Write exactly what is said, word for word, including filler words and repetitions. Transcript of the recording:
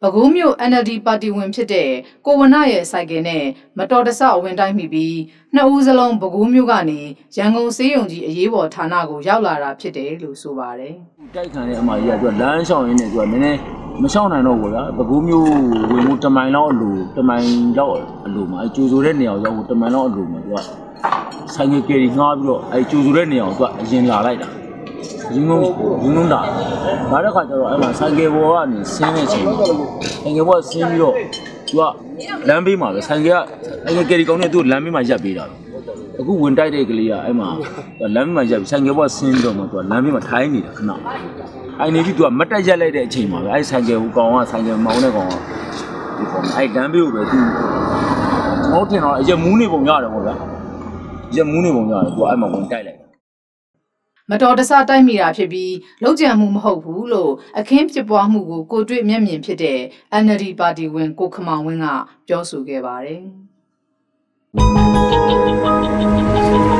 버고묘 엔엘디 파티원 ဖြစ်တဲ့ 고원나의 사이겐에 마도다사 원타이미비 이ဦးစလုံး 버고묘ကနေ 양궁 세용지 예보ဌာနကို ရောက်လာတာဖြစ်တယ်လို့ ဆိုပါတယ် တိုက်ခံတဲ့ အမကြီးက သူက လမ်းရှောင်းရင်းနဲ့ သူက နည်းနည်း မရှောင်းနိုင်တော့ဘူးဗျာ 버고묘ဝင်မှု တမိုင်လောက်အလို တမိုင်လောက်အလိုမှာ ကျိုးဆိုတဲ့နေရာကို တမိုင်လောက်အလိုမှာ သူက ဆိုင်ကြီးကလေးငှားပြီးတော့အဲကျူစုတဲ့နေရာကိုသူကအရင်လာလိုက်တာရင်းငုံရင်းငုံတာဘာတစ်ခါကျတော့အဲမှာဆိုင်ကယ်ပေါ်ကနေဆင်းနေချိန်ဆိုင်ကယ်ပေါ်ဆင်းပြီးတော့သူကလမ်းဘေးမှာပဲဆိုင်ကယ်ကအဲဒီကယ်ရီကောင်နဲ့သူ့လမ်းဘေးမှာရပ်ပေးတာတော့အခုဝင်တိုက်တဲ့ကလေးကအဲမှာလမ်းဘေးမှာရပ်ပြီးဆိုင်ကယ်ပေါ်ဆင်းတော့မှသူကလမ်းဘေးမှာထိုင်းနေတာခဏအဲ့နေပြီးသူကမတက်ရက်လိုက်တဲ့အချိန်မှာပဲအဲဆိုင်ကယ်ကိုကောင်ကဆိုင်ကယ်မောင်းတဲ့ကောင်ကိုဒီကောင်အဲလမ်းဘေးကိုပဲသူ မတော်တဆတိုက်မိတာဖြစ်ပြီးလှုပ်ကြံမှုမဟုတ်ဘူးလို့အခင်းဖြစ်ပွားမှုကိုကိုတွေ့မျက်မြင်ဖြစ်တဲ့ 엔엘디 ပါတီဝင်ကိုခမောင်ဝင်းကပြောဆိုခဲ့ပါတယ်